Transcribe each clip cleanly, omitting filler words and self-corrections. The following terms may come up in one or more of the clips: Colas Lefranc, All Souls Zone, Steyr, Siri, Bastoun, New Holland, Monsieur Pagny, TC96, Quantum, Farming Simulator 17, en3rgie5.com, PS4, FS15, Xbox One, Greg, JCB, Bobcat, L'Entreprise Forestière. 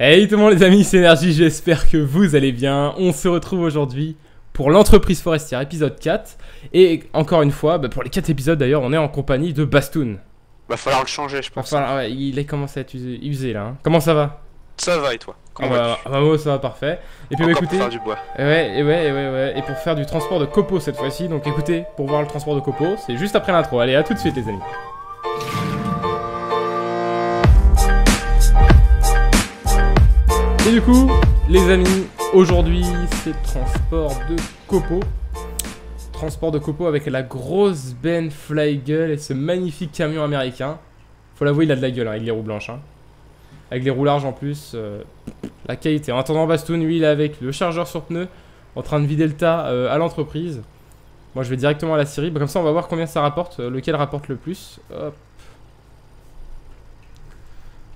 Hey tout le monde les amis, c'est en3rgie, j'espère que vous allez bien. On se retrouve aujourd'hui pour l'entreprise forestière épisode 4. Et encore une fois, pour les 4 épisodes d'ailleurs, on est en compagnie de Bastoun. Va falloir le changer je pense. Ouais, il commence à être usé là. Comment ça va? Ça va et toi? Comment ça va parfait. Et puis écoutez, pour faire du bois. Ouais. Et pour faire du transport de copeaux cette fois-ci. Donc écoutez, pour voir le transport de copeaux, c'est juste après l'intro. Allez, à tout de suite les amis. Et du coup, les amis, aujourd'hui c'est transport de copeaux. Transport de copeaux avec la grosse benne fly gueule et ce magnifique camion américain. Faut l'avouer, il a de la gueule hein, avec les roues blanches. Hein. Avec les roues larges en plus, la qualité. En attendant, Bastoun, lui, il est avec le chargeur sur pneu en train de vider le tas à l'entreprise. Moi je vais directement à la Siri, comme ça on va voir combien ça rapporte, lequel rapporte le plus. Hop.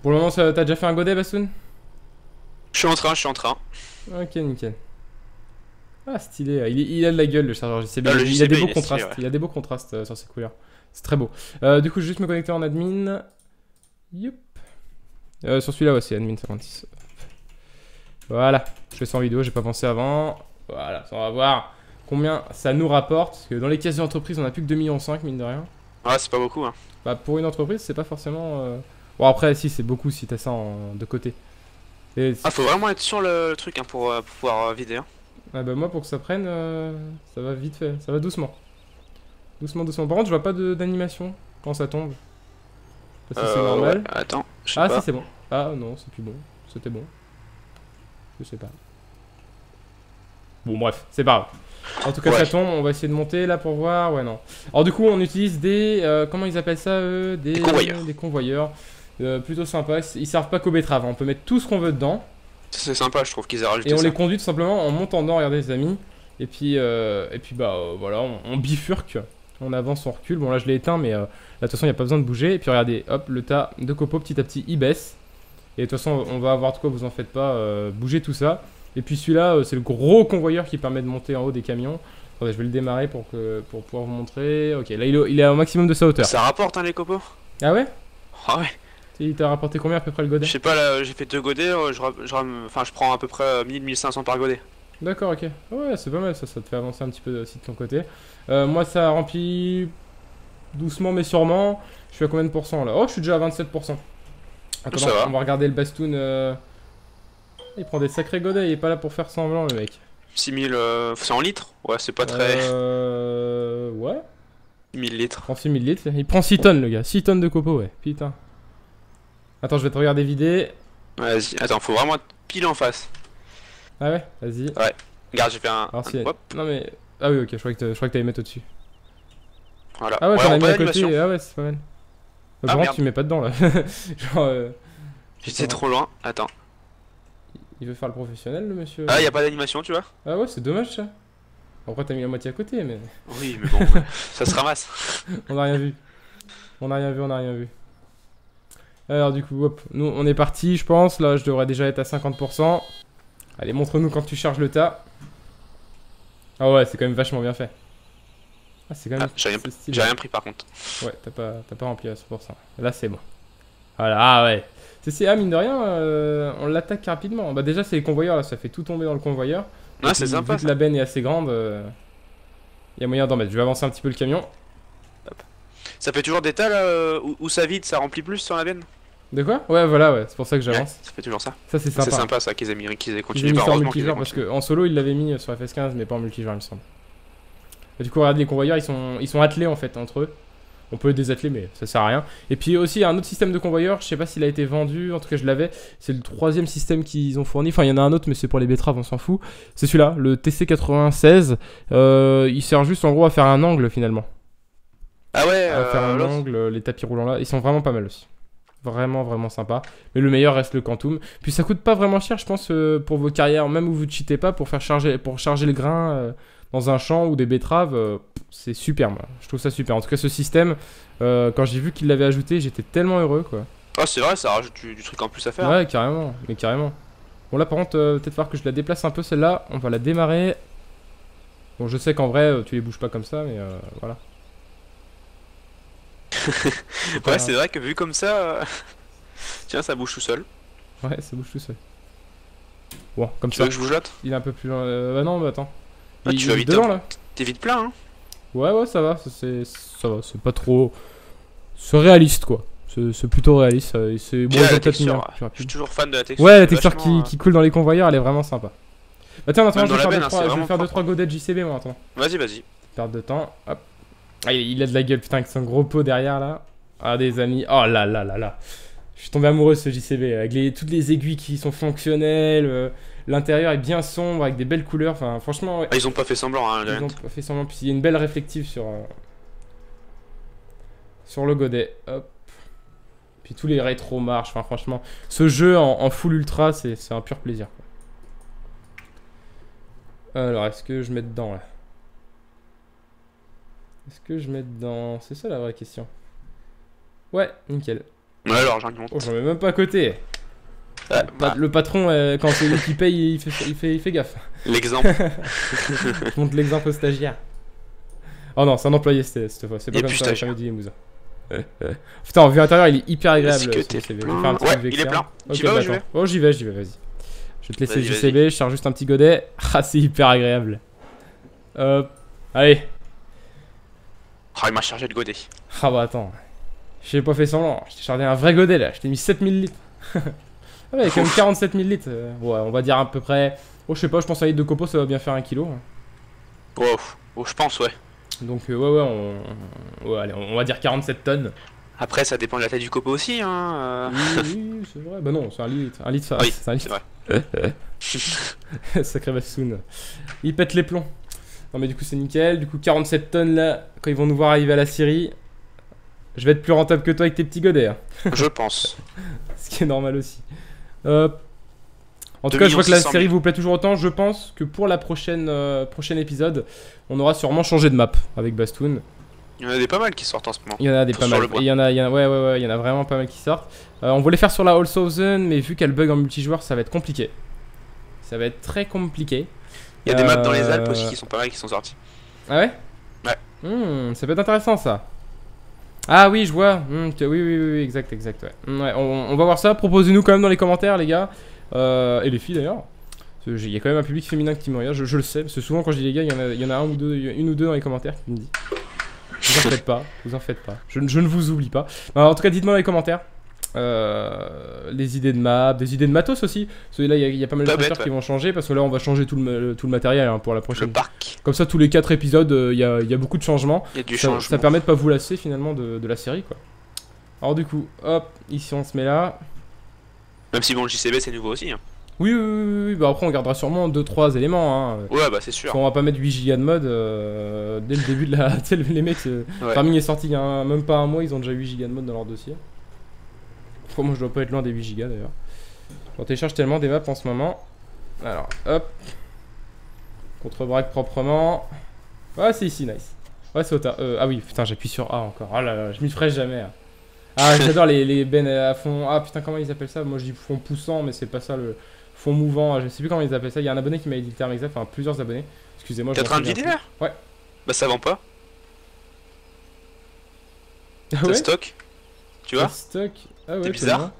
Pour le moment, t'as déjà fait un godet, Bastoun? Je suis en train. Ok, nickel. Ah, stylé. Il a de la gueule le chargeur JCB. Il a des beaux contrastes. Il a des beaux contrastes sur ses couleurs. C'est très beau. Du coup, je vais juste me connecter en admin. Youp. Sur celui-là, ouais, c'est admin 56. Voilà. Je fais ça en vidéo, j'ai pas pensé avant. Voilà. On va voir combien ça nous rapporte. Parce que dans les caisses d'entreprise, on a plus que 2,5 millions, mine de rien. Ouais, c'est pas beaucoup. Hein. Bah, pour une entreprise, c'est pas forcément. Bon, après, si, c'est beaucoup si t'as ça de côté. Ah, faut vraiment être sur le truc hein, pour pouvoir vider. Hein. Ah bah moi pour que ça prenne, ça va vite fait, ça va doucement. Doucement. Par contre je vois pas d'animation quand ça tombe. Parce que c'est normal. Ouais. Attends, je sais pas. Ah si c'est bon. Ah non c'est plus bon, c'était bon. Je sais pas. Bon bref, c'est pas grave. En tout cas ouais. Ça tombe, on va essayer de monter là pour voir, ouais non. Alors du coup on utilise des, comment ils appellent ça eux, des convoyeurs. Des convoyeurs. Plutôt sympa, ils servent pas qu'aux betteraves, on peut mettre tout ce qu'on veut dedans. C'est sympa, je trouve qu'ils aient rajouté ça. Et on les conduit tout simplement en montant dedans, regardez les amis. Et puis voilà, on bifurque, on avance, on recule. Bon là je l'ai éteint mais là, de toute façon il n'y a pas besoin de bouger. Et puis regardez, hop, le tas de copeaux petit à petit il baisse. Et de toute façon on va avoir de quoi, vous en faites pas, bouger tout ça. Et puis celui-là c'est le gros convoyeur qui permet de monter en haut des camions. Attendez, je vais le démarrer pour pouvoir vous montrer. Ok, là il est au maximum de sa hauteur. Ça rapporte hein les copeaux. Ah ouais? Ah ouais. Il t'a rapporté combien à peu près le godet? Je sais pas, j'ai fait 2 godets, je prends à peu près 1000-1500 par godet. D'accord, ok. Ouais, c'est pas mal, ça te fait avancer un petit peu aussi de ton côté. Moi, ça remplit doucement mais sûrement. Je suis à combien de pourcents là? Oh, je suis déjà à 27%. Attends, ça va. On va regarder le Bastoun. Il prend des sacrés godets, il est pas là pour faire semblant le mec. 6000, c'est en litres? Ouais, c'est pas très. Ouais. 1000 litres. Il prend 6000 litres, il prend 6 tonnes le gars, 6 tonnes de copeaux, ouais, putain. Attends, je vais te regarder vider. Vas-y, attends, faut vraiment être pile en face. Ah ouais, vas-y. Ouais, regarde, j'ai fait un. Alors, si un... Non mais. Ah oui, ok, je crois que t'allais mettre au-dessus. Voilà, ah ouais, j'en ai mis à côté. Ah ouais, c'est pas mal. Bah, par contre, tu mets pas dedans là. Genre. J'étais trop loin, attends. Il veut faire le professionnel le monsieur. Ah, y'a pas d'animation, tu vois. Ah ouais, c'est dommage ça. Après, t'as mis la moitié à côté, mais. Oui, mais bon, ça se ramasse. On a rien vu. Alors du coup, hop, nous on est parti je pense, là je devrais déjà être à 50%. Allez, montre-nous quand tu charges le tas. Ah ouais, c'est quand même vachement bien fait. Ah, c'est quand même... J'ai rien pris par contre. Ouais, t'as pas rempli à 100%. Là c'est bon. Voilà, ah ouais. C'est mine de rien, on l'attaque rapidement. Bah déjà c'est les convoyeurs là, ça fait tout tomber dans le convoyeur. Ah c'est sympa. Vu que la benne est assez grande, il y a moyen d'en mettre. Je vais avancer un petit peu le camion. Ça fait toujours des tas là où ça vide, ça remplit plus sur la benne. De quoi? Ouais voilà ouais, c'est pour ça que j'avance. Ouais, ça fait toujours ça. Ça c'est sympa. C'est sympa ça qu'ils aient mis, qu'ils aient continué par multijoueur parce que en solo ils l'avaient mis sur FS15 mais pas en multijoueur il me semble. Et du coup regarde les convoyeurs ils sont attelés en fait entre eux. On peut les désatteler mais ça sert à rien. Et puis aussi il y a un autre système de convoyeurs, je sais pas s'il a été vendu, en tout cas je l'avais. C'est le troisième système qu'ils ont fourni, enfin il y en a un autre mais c'est pour les betteraves on s'en fout. C'est celui-là, le TC96, il sert juste en gros à faire un angle finalement. Ah ouais, faire un angle, les tapis roulants là, ils sont vraiment pas mal aussi. Vraiment sympa. Mais le meilleur reste le Quantum. Puis ça coûte pas vraiment cher, je pense, pour vos carrières, même où vous cheatez pas, pour charger le grain dans un champ ou des betteraves, c'est super. Moi. Je trouve ça super. En tout cas, ce système, quand j'ai vu qu'il l'avait ajouté, j'étais tellement heureux quoi. Ah, c'est vrai, ça rajoute du truc en plus à faire. Ouais, carrément, mais carrément. Bon, là par contre, peut-être falloir que je la déplace un peu celle-là. On va la démarrer. Bon, je sais qu'en vrai, tu les bouges pas comme ça, mais voilà. Ouais, c'est vrai que vu comme ça, tiens, ça bouge tout seul. Ouais, ça bouge tout seul. Bon, comme tu ça. Tu veux que je vous latte? Il est un peu plus loin. Bah non, bah attends. Ah, il, tu vas vite devant là. T'es vite plein, hein? Ouais, ouais, ça va. Ça va, c'est pas trop. C'est réaliste quoi. C'est plutôt réaliste. C'est bon, la texture. Je suis toujours fan de la texture. Ouais, la texture qui coule dans les convoyeurs, elle est vraiment sympa. Bah tiens, attends, je vais faire 2-3 godets de JCB moi, attends. Vas-y, vas-y. Perte de temps. Hop. Ah, il a de la gueule, putain, avec son gros pot derrière là. Ah, des amis. Oh là là là là. Je suis tombé amoureux de ce JCB. Avec toutes les aiguilles qui sont fonctionnelles. L'intérieur est bien sombre, avec des belles couleurs. Enfin, franchement. Ouais. Ah, ils ont pas fait semblant, hein, ils ont pas fait semblant. Puis il y a une belle réflective sur le godet. Hop. Puis tous les rétro marchent. Enfin, franchement, ce jeu en full ultra, c'est un pur plaisir. Alors, est-ce que je mets dedans là? Est-ce que je mets dedans? C'est ça la vraie question. Ouais, nickel. Ouais, alors j'en mets même pas à côté. Le patron, quand c'est lui qui paye, il fait gaffe. L'exemple. Je montre l'exemple au stagiaire. Oh non, c'est un employé cette fois. C'est pas comme ça, j'ai jamais dit les mousins. Putain, en vue intérieure, il est hyper agréable. Il est plein. Tu vas où je vais? Oh, j'y vais, vas-y. Je vais te laisser JCB, je charge juste un petit godet. Ah, c'est hyper agréable. Hop, allez. Ah, il m'a chargé le godet. Ah bah attends. J'ai pas fait semblant, je t'ai chargé un vrai godet là, je t'ai mis 7000 litres. Ah ouais, il y a quand même 47 000 litres. Ouais, on va dire à peu près. Oh, je sais pas, je pense à un litre de copeaux, ça va bien faire 1 kilo. Oh, oh je pense, ouais. Donc, ouais, allez, on va dire 47 tonnes. Après, ça dépend de la taille du copeau aussi, hein. Oui, c'est vrai. Bah non, c'est 1 litre. 1 litre, ça. Oui, c'est 1 litre. Ouais. Sacré Bastoun. Il pète les plombs. Non, mais du coup, c'est nickel. Du coup, 47 tonnes là, quand ils vont nous voir arriver à la Siri. Je vais être plus rentable que toi avec tes petits godets. Hein. Je pense. Ce qui est normal aussi. En tout cas, je vois que la série vous plaît toujours autant. Je pense que pour la prochaine épisode, on aura sûrement changé de map avec Bastoun. Il y en a des pas mal qui sortent en ce moment. Il y en a des pas mal. Ouais, il y en a vraiment pas mal qui sortent. On voulait faire sur la All Souls Zone, mais vu qu'elle bug en multijoueur, ça va être compliqué. Ça va être très compliqué. Il y a des maps dans les Alpes aussi qui sont pas mal qui sont sorties. Ah ouais? Ouais. Ça peut être intéressant ça. Ah oui, je vois. Oui, exact. Ouais. Ouais, on va voir ça. Proposez-nous quand même dans les commentaires, les gars. Et les filles d'ailleurs. Il y a quand même un public féminin qui me regarde. Je le sais, parce que souvent quand je dis les gars, il y en a une ou deux dans les commentaires qui me dit. Vous en faites pas. Je ne vous oublie pas. Alors, en tout cas, dites-moi dans les commentaires. Les idées de map, des idées de matos aussi. Là, il y a pas mal de features qui vont changer parce que là, on va changer tout le matériel hein, pour la prochaine. Le parc. Comme ça, tous les 4 épisodes, il y a beaucoup de changements. Ça permet de pas vous lasser finalement de la série, quoi. Alors du coup, hop, ici on se met là. Même si bon, le JCB c'est nouveau aussi. Hein. Oui, bah après on gardera sûrement 2-3 éléments. Hein. Ouais, bah c'est sûr. On va pas mettre 8 Go de mode dès le début de la. Les mecs, Farming est sorti il y a même pas un mois, ils ont déjà 8 Go de mode dans leur dossier. Moi je dois pas être loin des 8 gigas d'ailleurs. On télécharge tellement des maps en ce moment. Alors hop. Contre-braque proprement. Ah c'est ici, nice. Ouais c'est au tas. Ah oui putain j'appuie sur A encore. Ah là là je m'y ferai jamais. Hein. Ah j'adore les bennes à fond. Ah putain comment ils appellent ça? Moi je dis fond poussant mais c'est pas ça le fond mouvant. Je sais plus comment ils appellent ça. Il y a un abonné qui m'avait dit le terme exact. Enfin plusieurs abonnés. Excusez-moi. T'es en train de vider là? Ouais. Bah ça vend pas. Ah ouais stock. Tu vois stock. Ah ouais, c'est bizarre.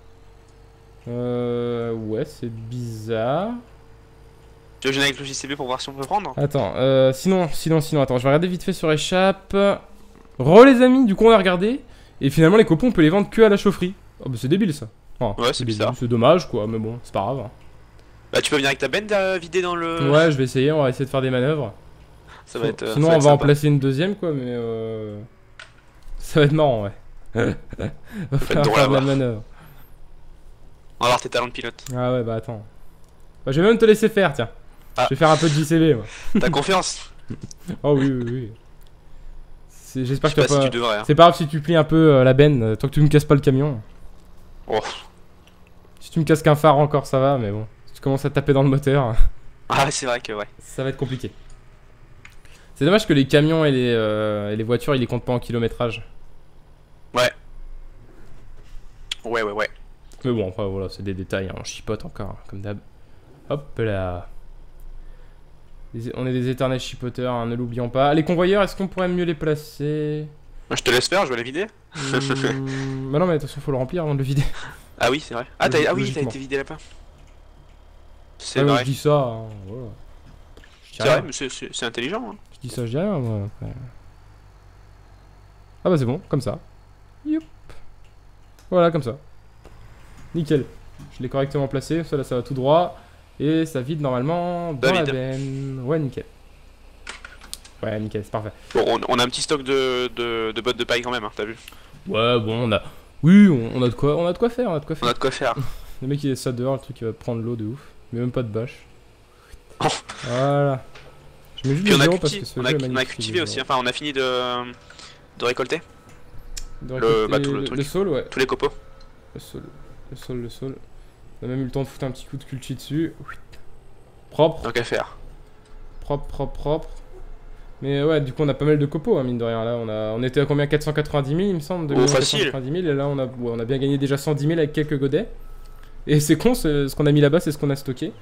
Ouais, c'est bizarre. Tu veux que je vienne avec le JCB pour voir si on peut prendre? Attends, sinon, attends, je vais regarder vite fait sur échappe. Re les amis, du coup on a regardé. Et finalement les copeaux on peut les vendre que à la chaufferie. Oh bah c'est débile ça. Enfin, ouais, c'est bizarre. C'est dommage quoi, mais bon, c'est pas grave. Hein. Bah tu peux venir avec ta benne vider dans le... Ouais, je vais essayer, on va essayer de faire des manœuvres. Ça va être, sinon ça va être sympa. En placer une deuxième quoi, mais ça va être marrant ouais. Va falloir la manœuvre. On va voir tes talents de pilote. Ah ouais bah attends. Bah, je vais même te laisser faire tiens. Ah. Je vais faire un peu de JCB moi. T'as confiance? Oh oui. J'espère que t'as pas... Si hein. C'est pas grave si tu plies un peu la benne, tant que tu me casses pas le camion. Oh. Si tu me casses qu'un phare encore ça va mais bon. Si tu commences à taper dans le moteur. Ah c'est vrai que ouais. Ça va être compliqué. C'est dommage que les camions et les voitures ils les comptent pas en kilométrage. Ouais. Mais bon, enfin voilà, c'est des détails, hein. On chipote encore, hein, comme d'hab. Hop là. On est des éternels chipoteurs, hein, ne l'oublions pas. Les convoyeurs, est-ce qu'on pourrait mieux les placer? Je te laisse faire, je vais les vider. Bah non, mais attention, faut le remplir avant de le vider. Ah oui, c'est vrai. Ah, ah oui, t'as été vidé là-bas. C'est vrai. Je dis ça, hein, voilà. C'est vrai, mais c'est intelligent. Hein. Je dis ça, je dis rien, moi. Après. Ah bah c'est bon, comme ça. Youp. Voilà, comme ça. Nickel. Je l'ai correctement placé, ça là ça va tout droit. Et ça vide normalement dans la benne. Ouais, nickel. Ouais, nickel, c'est parfait. Bon, on a un petit stock de bottes de paille quand même, hein, t'as vu? Ouais, bon, on a... Oui, on a de quoi, faire, on a de quoi faire. Le mec il est ça dehors, le truc il va prendre l'eau de ouf. Mais même pas de bâche. Voilà. Je mets juste des zéros parce que ce jeu est magnifique. On a cultivé aussi, enfin on a fini de récolter. Le sol, ouais. Tous les copeaux. Le sol. On a même eu le temps de foutre un petit coup de culture dessus. Propre. Donc à faire. Propre. Mais ouais, du coup on a pas mal de copeaux, hein, mine de rien. Là, on était à combien, 490 000 il me semble. Oh, facile. 490 000, et là on a bien gagné déjà 110 000 avec quelques godets. Et c'est con, ce qu'on a mis là-bas, c'est ce qu'on a stocké.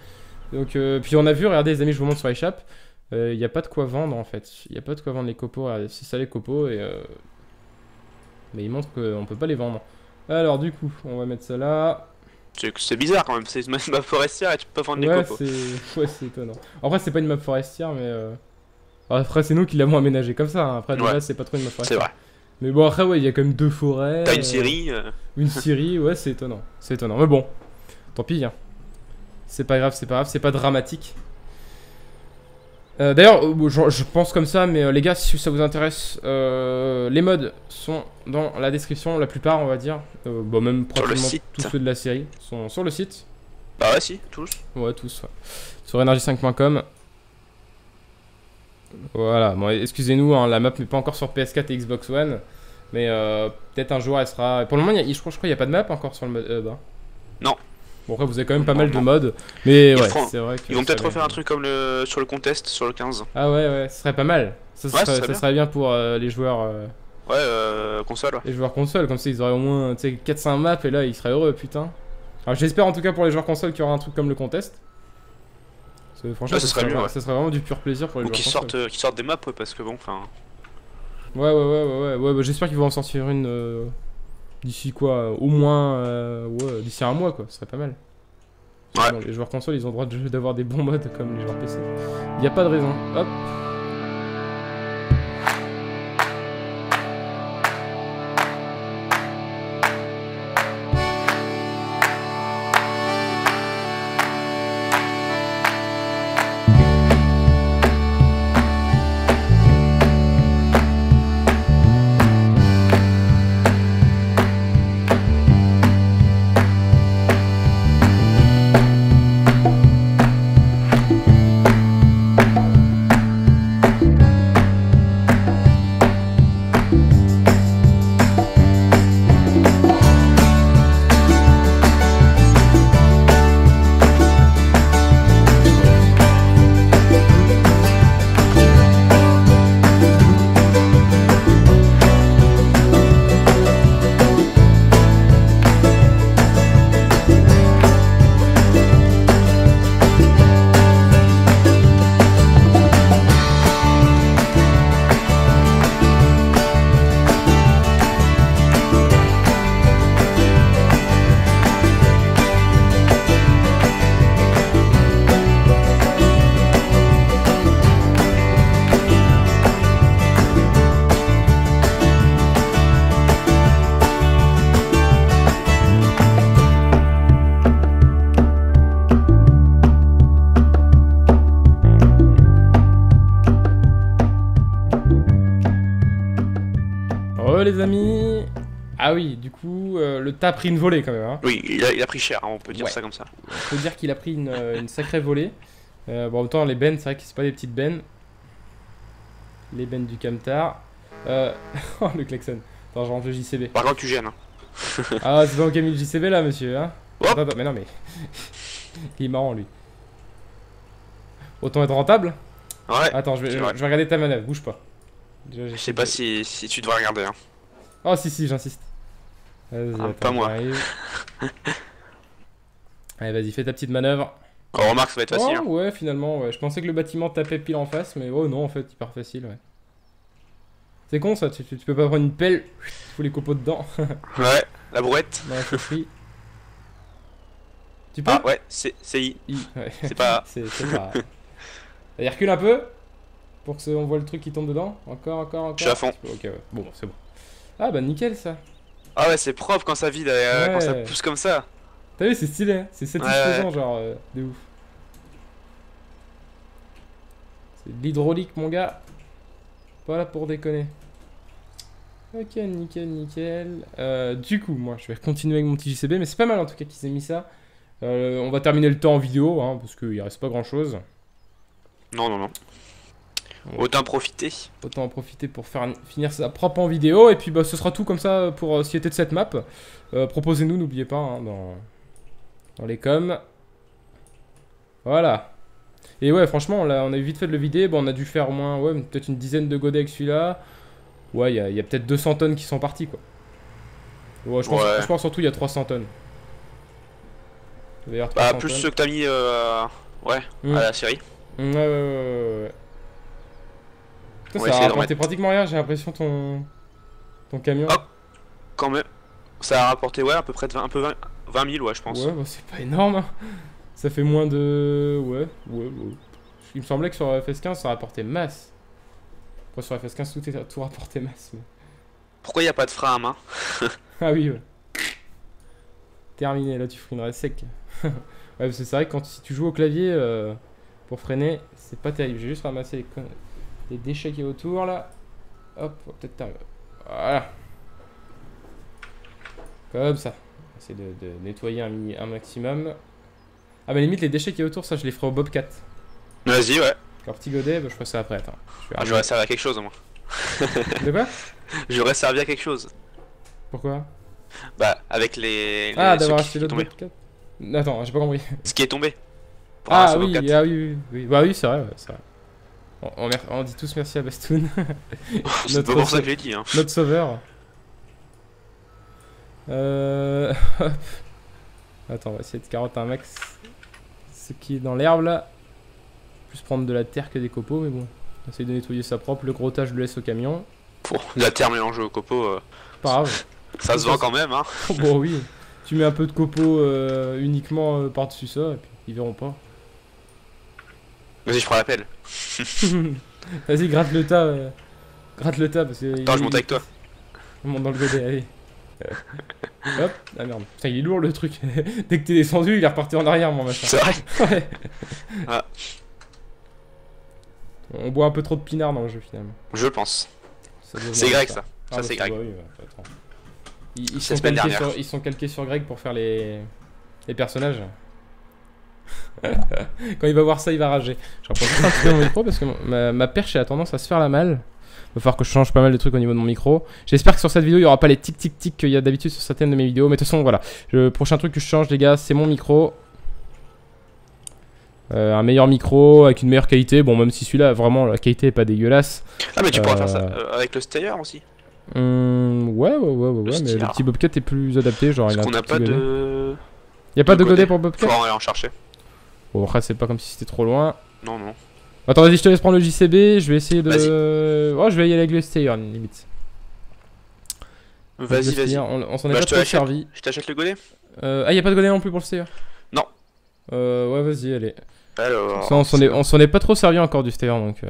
Donc puis on a vu, regardez les amis, je vous montre sur l'échappe. Il n'y a pas de quoi vendre en fait. Il n'y a pas de quoi vendre les copeaux. Regardez, c'est ça les copeaux et... Mais ils montrent qu'on peut pas les vendre. Alors du coup, on va mettre ça là. C'est bizarre quand même, c'est une map forestière et tu peux pas vendre les copeaux. Ouais, c'est étonnant. Après, c'est pas une map forestière, mais... Après, c'est nous qui l'avons aménagé comme ça. Hein. Après, de là, c'est pas trop une map forestière. C'est vrai. Mais bon, après, ouais, il y a quand même deux forêts. T'as une Siri. Une Siri, ouais, c'est étonnant. C'est étonnant, mais bon. Tant pis, hein. C'est pas grave, c'est pas dramatique. D'ailleurs, je pense comme ça, mais les gars, si ça vous intéresse, les mods sont dans la description, la plupart, on va dire. Bon, même pratiquement tous ceux de la série sont sur le site. Bah ouais, si, tous. Ouais, tous, ouais. Sur en3rgie5.com. Voilà, bon, excusez-nous, hein, la map n'est pas encore sur PS4 et Xbox One, mais peut-être un jour elle sera... Pour le moment, je crois qu'il n'y a pas de map encore sur le mode hub. Non. Bon, après, vous avez quand même pas mal de mods, mais ouais, c'est vrai que... Ils vont peut-être refaire un truc comme sur le contest, sur le 15. Ah ouais, ce serait pas mal. Ça serait bien pour les joueurs... Ouais, console, ouais. Les joueurs console, comme ça, ils auraient au moins 4-5 maps, et là, ils seraient heureux, putain. Alors, j'espère en tout cas pour les joueurs console qu'il y aura un truc comme le contest. Franchement, là, ça serait vraiment du pur plaisir pour les joueurs. Ou qu'ils sortent des maps, ouais, parce que bon, enfin... Ouais, bah, j'espère qu'ils vont en sortir une... D'ici quoi, au moins d'ici un mois quoi, ce serait pas mal. Ouais. Bon, les joueurs console ils ont le droit d'avoir des bons modes comme les joueurs PC. Il n'y a pas de raison. Hop. Les amis, ah oui, du coup, le tas a pris une volée quand même. Hein. Oui, il a pris cher, hein, on peut dire ça comme ça. On peut dire qu'il a pris une sacrée volée. Bon, autant les bennes, c'est vrai que c'est pas des petites bennes. Les bennes du camtar. Oh, le klaxon. Attends, je rentre le JCB. Par contre, tu gênes. Hein. Ah, c'est pas au camion du JCB là, monsieur. Hein. Oh. Attends, mais non, mais. Il est marrant lui. Autant être rentable. Ouais. Attends, je vais regarder ta manœuvre, bouge pas. Je sais pas si tu devrais regarder. Hein. Oh si, j'insiste. Pas moi. Allez, vas-y, fais ta petite manœuvre. Oh, remarque, ça va être facile. Oh, hein. Ouais, finalement, ouais. Je pensais que le bâtiment tapait pile en face, mais oh non, en fait, hyper facile, ouais. C'est con ça, tu peux pas prendre une pelle, faut les copeaux dedans. Ouais, la brouette. Ouais, Tu peux? Ah ouais, c'est I. Ouais. C'est pas A. C'est pas A. Allez, recule un peu pour qu'on voit le truc qui tombe dedans. Encore. Je suis à fond. Ok, ouais. Bon, c'est bon. Ah bah nickel ça. Ah ouais, c'est propre quand ça vide, ouais. Quand ça pousse comme ça. T'as vu, c'est stylé, hein, c'est satisfaisant, ouais. Genre de ouf. C'est de l'hydraulique, mon gars. Pas là pour déconner. Ok, nickel. Du coup, moi, je vais continuer avec mon petit JCB, mais c'est pas mal en tout cas qu'ils aient mis ça. On va terminer le temps en vidéo, hein, parce qu'il reste pas grand-chose. Non. Ouais. Autant profiter. Autant en profiter pour finir sa propre en vidéo. Et puis, bah, ce sera tout comme ça pour ce qui était de cette map. Proposez-nous, n'oubliez pas, hein, dans les coms. Voilà. Et ouais, franchement, là, on a vite fait de le vider. Bon, on a dû faire au moins, ouais, peut-être une dizaine de godets avec celui-là. Ouais, il y a peut-être 200 tonnes qui sont parties, quoi. Ouais, je pense surtout il y a 300 tonnes. Bah, plus ceux que t'as mis à la série. Ouais. Putain, ça a rapporté pratiquement rien, j'ai l'impression, ton camion. Oh, quand même. Ça a rapporté, ouais, à peu près de 20 000, ouais, je pense. Ouais, bah, c'est pas énorme. Hein. Ça fait moins de... Ouais. Il me semblait que sur FS15, ça rapportait masse. Après, sur FS15, tout rapportait masse. Mais... Pourquoi il n'y a pas de frein à main? Ah oui, ouais. Terminé, là, tu freinerais sec. Ouais, c'est vrai que si tu joues au clavier pour freiner, c'est pas terrible. J'ai juste ramassé les déchets qui est autour là. Hop, peut-être t'arrives. Voilà. Comme ça. Essayer de nettoyer un maximum. Ah bah limite les déchets qui est autour, ça je les ferai au Bobcat. Vas-y, ouais. Leur petit godet, bah, je ferai ça après. Attends. J'aurais servi à quelque chose au moins. De quoi? J'aurais servi à quelque chose. Pourquoi? Bah avec les... Ah d'avoir acheté l'autre Bobcat. Attends, j'ai pas compris. Ce qui est tombé. Ah oui. Bah oui, c'est vrai, ouais, c'est vrai. On dit tous merci à Bastoun. C'est pas pour ça que j'ai dit, hein. Notre sauveur. Attends, on va essayer de carotte un max. Ce qui est dans l'herbe là. Plus prendre de la terre que des copeaux, mais bon. On essaye de nettoyer ça propre. Le grottage, je le laisse au camion. Pour la terre mélangée aux copeaux. Pas grave. Ça se vend quand même, hein. Bon, oui. Tu mets un peu de copeaux uniquement par-dessus ça, et puis ils verront pas. Vas-y, je prends la pelle. Vas-y, gratte le tas. Gratte le tas parce que. Attends, je monte avec toi. On monte dans le godet, allez. Hop, ah merde. Putain, il est lourd le truc. Dès que t'es descendu, il est reparti en arrière, mon machin. C'est vrai? Ouais. Ah. On boit un peu trop de pinard dans le jeu finalement. Je pense. C'est Greg ça. Ça, c'est Greg. Ils sont calqués sur Greg pour faire les personnages. Quand il va voir ça, il va rager. Je reprends un petit peu mon micro parce que ma perche a tendance à se faire la malle. Il va falloir que je change pas mal de trucs au niveau de mon micro. J'espère que sur cette vidéo, il n'y aura pas les tic-tic-tic qu'il y a d'habitude sur certaines de mes vidéos. Mais de toute façon, voilà. Le prochain truc que je change, les gars, c'est mon micro. Un meilleur micro avec une meilleure qualité. Bon, même si celui-là, vraiment, la qualité est pas dégueulasse. Ah, mais tu pourras faire ça avec le Steyr aussi. Ouais. Mais le petit Bobcat est plus adapté. Genre, parce qu'on n'a pas de. Il n'y a pas de godet pour Bobcat. Faut en chercher. Bon, après, c'est pas comme si c'était trop loin. Non. Attends, vas-y, je te laisse prendre le JCB. Je vais essayer de. Oh, je vais y aller avec le Steyr, limite. Vas-y. On s'en est pas trop servi. Je t'achète le godet. Ah, il n'y a pas de godet non plus pour le Steyr. Non. Ouais, vas-y, allez. Alors. Ça, on s'en est pas trop servi encore du Steyr, donc.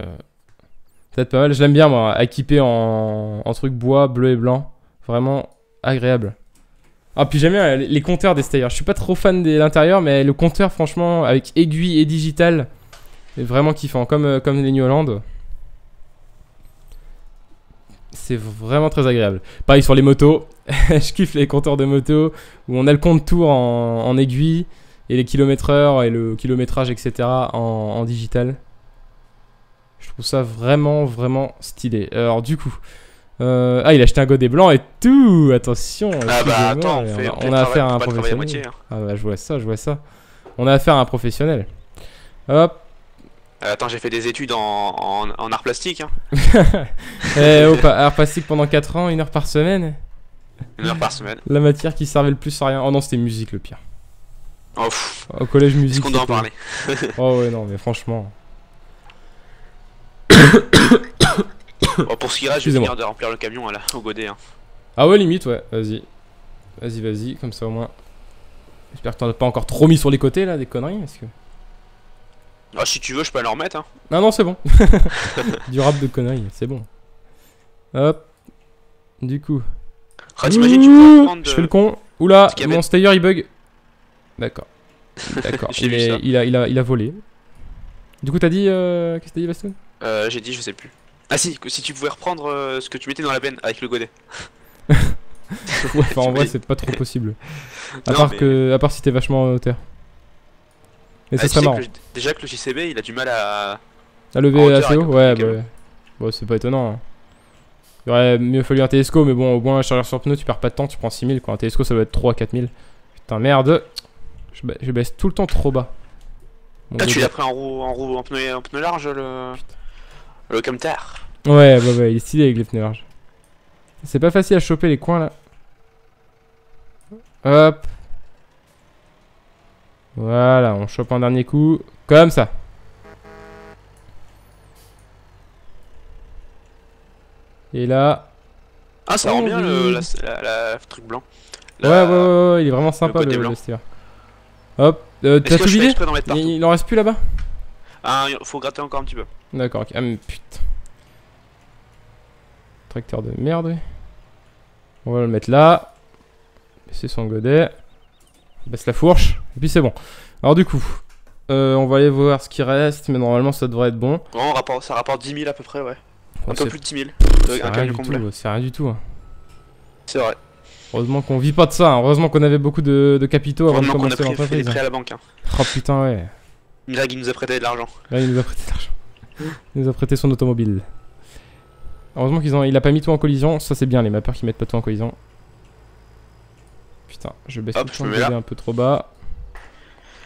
Peut-être pas mal. Je l'aime bien, moi, équipé en truc bois, bleu et blanc. Vraiment agréable. Ah, puis j'aime bien les compteurs des Steyr. Je suis pas trop fan de l'intérieur, mais le compteur, franchement, avec aiguille et digital, est vraiment kiffant. Comme les New Holland. C'est vraiment très agréable. Pareil sur les motos. Je kiffe les compteurs de moto où on a le compte tour en aiguille et les kilomètres heure et le kilométrage, etc. en digital. Je trouve ça vraiment, vraiment stylé. Alors, du coup. Ah, il a acheté un godet blanc et tout. Attention. Ah bah attends, on a affaire à un professionnel. Ah bah je vois ça. On a affaire à un professionnel. Hop. Attends, j'ai fait des études en art plastique. Hein. Art plastique pendant 4 ans, 1 heure par semaine. 1 heure par semaine. La matière qui servait le plus à rien. Oh non, c'était musique le pire. Oh, au collège musique. Est-ce qu'on doit en parler? Oh ouais, non, mais franchement. Bon, pour ce qui reste, je vais finir de remplir le camion là, au godet. Hein. Ah ouais, limite, ouais, vas-y. Vas-y, comme ça au moins. J'espère que t'en as pas encore trop mis sur les côtés là, des conneries. Parce que... Ah, si tu veux, je peux aller en remettre. Hein. Non, non, c'est bon. Du rap de conneries, c'est bon. Hop. Du coup. Ah, t'imagines, tu peux prendre de... Je fais le con. Oula, mon Steyr il bug. D'accord. D'accord. il a volé. Du coup, t'as dit. Qu'est-ce que t'as dit, Bastoun? J'ai dit, je sais plus. Ah, si, si tu pouvais reprendre ce que tu mettais dans la benne avec le godet. Ouais, enfin, en vrai, c'est pas trop possible. À, non, part, mais... que, à part si t'es vachement en hauteur. Mais ça serait marrant. Que déjà que le JCB il a du mal à lever assez haut, ouais, bah ouais. Bon, c'est pas étonnant. Hein. Il aurait mieux fallu un télescope, mais bon, au moins un chargeur sur pneu, tu perds pas de temps, tu prends 6000 quoi. Un télescope ça doit être 3 à 4000. Putain, merde. Je baisse tout le temps trop bas. Bon, ah, tu l'as pris en pneu large le. Putain. Le camtar. Ouais, bah ouais, il est stylé avec les pneus larges. C'est pas facile à choper les coins là. Hop. Voilà, on chope un dernier coup, comme ça. Et là... Ah, ça rend bien le truc blanc. La... Ouais, ouais, ouais, ouais, il est vraiment sympa le Steyr. Hop, t'as tout vidé? Il en reste plus là-bas? Ah, faut gratter encore un petit peu. D'accord, ok. Ah, mais putain. Tracteur de merde, oui. On va le mettre là. Baisser son godet. Baisse la fourche, et puis c'est bon. Alors du coup, on va aller voir ce qui reste, mais normalement ça devrait être bon. Non, ça rapporte 10 000 à peu près, ouais. Enfin, un peu plus de 10 000. C'est rien du tout. C'est vrai. Heureusement qu'on vit pas de ça, hein. Heureusement qu'on avait beaucoup de capitaux avant de commencer l'entreprise. On a pris à la banque. Hein. Oh putain, ouais. Greg, il nous a prêté de l'argent. Greg, il nous a prêté de l'argent. Il nous a prêté son automobile. Heureusement qu'il a pas mis tout en collision, ça c'est bien, les mappeurs qui mettent pas tout en collision. Putain, je baisse le fond, je vais un peu trop bas.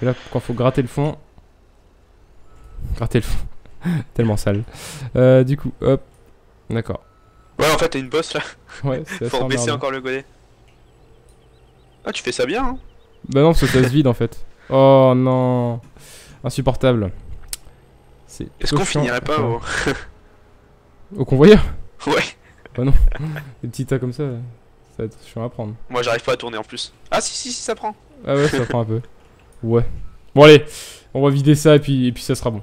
Et là, quand faut gratter le fond. Gratter le fond. Tellement sale. Du coup, hop. D'accord. Ouais, en fait, t'as une bosse là. Ouais, c'est faut baisser encore le godet. Ah, tu fais ça bien, hein. Bah non, parce que ça se vide en fait. Oh non. Insupportable. Est-ce qu'on finirait pas au. Au convoyeur? Ouais. Bah non. Des petits tas comme ça. Là. Ça va être chiant à prendre. Moi j'arrive pas à tourner en plus. Ah si si si, ça prend. Ah ouais, ça prend un peu. Ouais. Bon allez, on va vider ça et puis ça sera bon.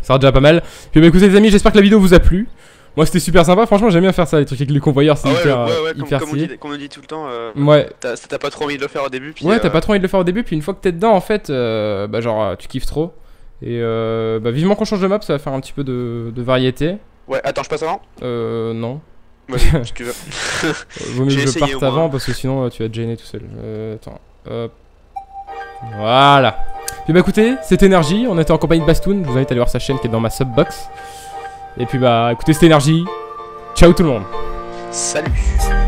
Ça sera déjà pas mal. Puis bah écoutez les amis, j'espère que la vidéo vous a plu. Moi c'était super sympa, franchement j'aime bien faire ça, les trucs avec les convoyeurs, c'est hyper comme on dit tout le temps, ouais. T'as pas trop envie de le faire au début puis, ouais, t'as pas trop envie de le faire au début, puis une fois que t'es dedans en fait, bah genre tu kiffes trop. Et bah vivement qu'on change de map, ça va faire un petit peu de variété. Ouais, attends, je passe avant. Non. Ouais, si tu veux. Vaut mieux que je parte avant parce que sinon tu vas te gêner tout seul. Attends. Hop. Voilà. Puis bah écoutez, c'était en3rgie5, on était en compagnie de Bastoun. Je vous invite à aller voir sa chaîne qui est dans ma subbox. Et puis bah écoutez, c'était en3rgie5. Ciao tout le monde. Salut.